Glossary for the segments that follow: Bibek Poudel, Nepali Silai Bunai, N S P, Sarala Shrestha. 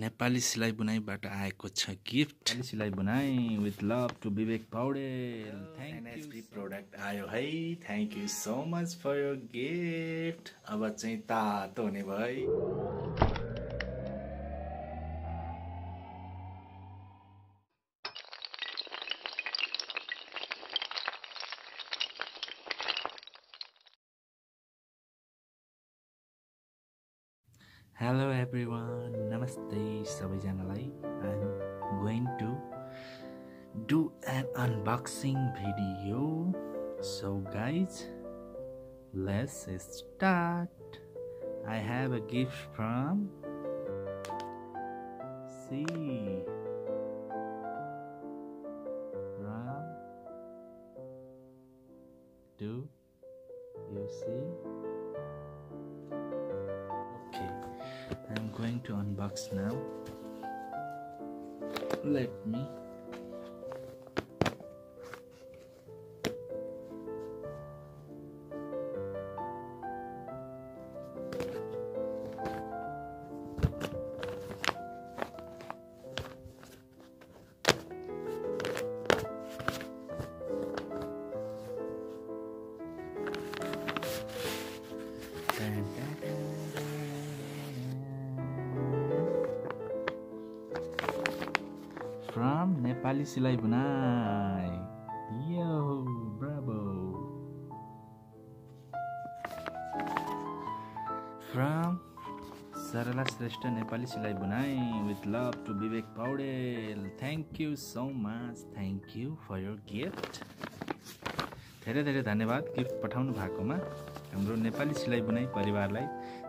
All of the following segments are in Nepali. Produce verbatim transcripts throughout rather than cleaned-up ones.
नेपाली सिलाई बुनाईबाट आएको छ गिफ्ट नेपाली सिलाई बुनाई with love to Bibek Poudel. N S P product आयो है. Thank you so much for your gift. अब चाहिँ तातो हुने भयो. Hello everyone, namaste sabaijanalai. I'm going to do an unboxing video. So guys, let's start. I have a gift from see from do you see? I'm going to unbox now. Let me from Nepali Silai Bunai. Yo, bravo. From Sarala Shrestha Nepali Silai Bunai with love to Bibek Poudel. Thank you so much. Thank you for your gift. धेरै धेरै धन्यवाद गिफ्ट पठाउनु भएकोमा हाम्रो नेपाली सिलाई बुनाई परिवारलाई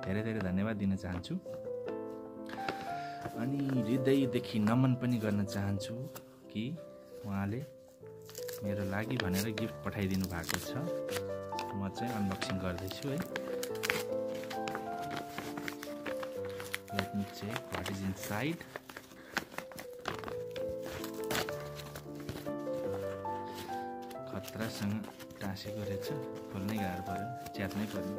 धेरै धेरै धन्यवाद दिन चाहन्छु. अनि हृदयदेखि नमन पनि गर्न चाहन्छु कि उहाँले मेरो लागि भनेर गिफ्ट पठाइदिनु भएको छ. म चाहिँ अनबक्सिङ गर्दैछु है. Let me check what is inside. खतरासँग टाँसेको रहेछ. खोल्नै गाह्रो पर्यो, च्यात्नै पर्यो.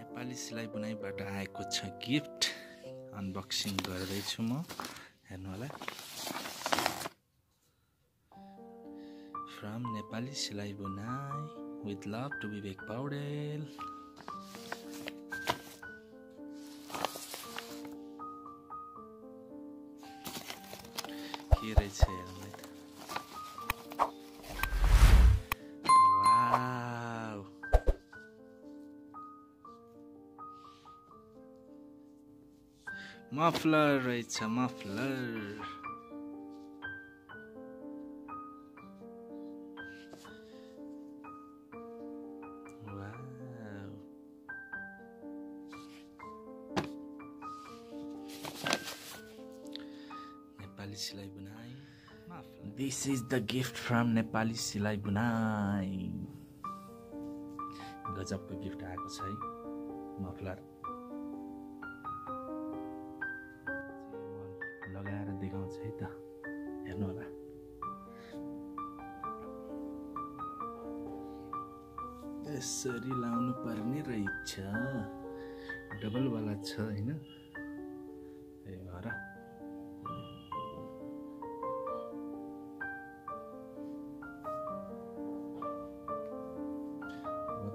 नेपाली सिलाई बुनाईबाट आएको छ गिफ्ट. अनबक्सिङ गर्दैछु म, हेर्नु होला. From Nepali Silai Bunai with love to Bibek Paudel. के रहेछ हेर्नु है. Muffler, it's a muffler. Wow. Nepali Silai Bunai. Muffler. This is the gift from Nepali Silai Bunai. गजबको गिफ्ट आएको छ है. मफलर लगाएर देखाउँछ है त, हेर्नु होला. यसरी लाउनु पर्ने रहेछ. डबल वाला छ हैन. ए भर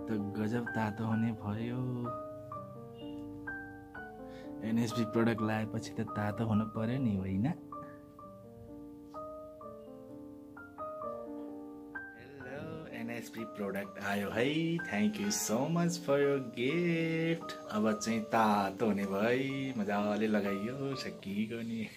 त गजब तातो हुने भयो. N S P प्रोडक्ट लाएपछि त तातो हुन पर्यो नि हैन. Hello N S P product आयो है. Thank you so much for your gift. अब चाहिँ तातो हुने भई. मजाले लगाइयो, सकिगयो नि.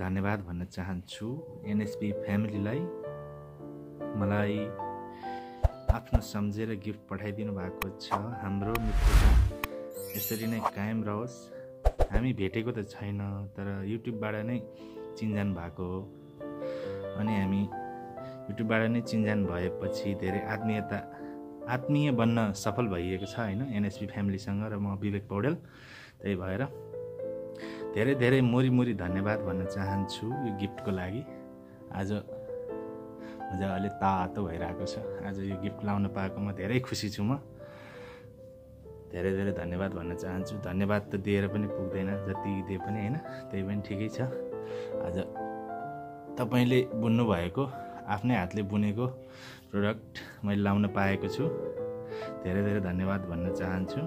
धन्यवाद भन्न चाहन्छु N S P फ्यामिलीलाई. मलाई आफ्नो सम्झेर गिफ्ट पठाइदिनु भएको छ। हाम्रो मित्रता यसरी नै कायम रहोस्। हामी भेटेको त छैन तर युट्युबबाट नै चिन्जान भएको हो अनि हामी युट्युबबाट नै चिन्जान भएपछि धेरै आत्मीयता आत्मीय बन्न सफल भइएको छ हैन एनएसपी फ्यामिलीसँग र म विवेक पौडेल। त्यही भएर धेरै धेरै मोरी मोरी धन्यवाद भन्न चाहन्छु यो गिफ्टको लागि। आज मजा अलि तातो भइरहेको छ। आज यो गिफ्ट लाउन पाएकोमा धेरै खुसी छु। म धेरै धेरै धन्यवाद भन्न चाहन्छु। धन्यवाद त दिएर पनि पुग्दैन जति दिए पनि हैन त्यही पनि ठिकै छ। आज तपाईले बुन्नु भएको आफ्नै हातले बुनेको प्रोडक्ट मैले लाउन पाएको छु। धेरै धेरै धन्यवाद भन्न चाहन्छु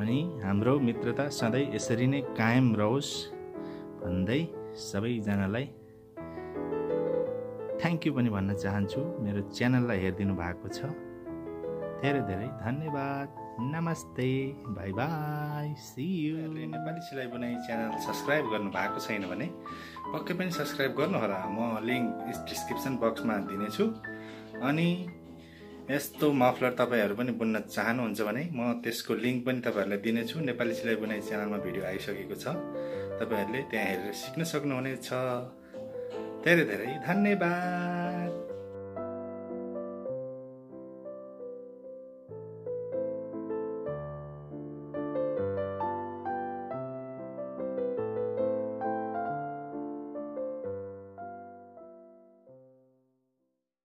अनि हाम्रो मित्रता सधैं यसरी नै कायम रहोस् भन्दै सबैजनालाई थ्यांक यू पनि भन्न चाहन्छु। मेरो च्यानललाई हेर्दिनु भएको छ धेरै धेरै धन्यवाद। नमस्ते bye bye see you. Nepali Silai Bunai channel subscribe गर्नु भएको छैन भने पक्कै पनि सब्स्क्राइब गर्नु होला। म लिंक डिस्क्रिप्सन बक्समा दिने छु। अनि यस्तो मफलर तपाईहरु पनि बुन्न चाहनुहुन्छ भने म त्यसको लिंक पनि तपाईहरुलाई दिने छु। नेपाली सिलाई बुनाई च्यानलमा भिडियो आइसकेको छ तपाईहरुले त्यहाँ हेरेर सिक्न सक्नुहुनेछ। धेरै धेरै धन्यवाद।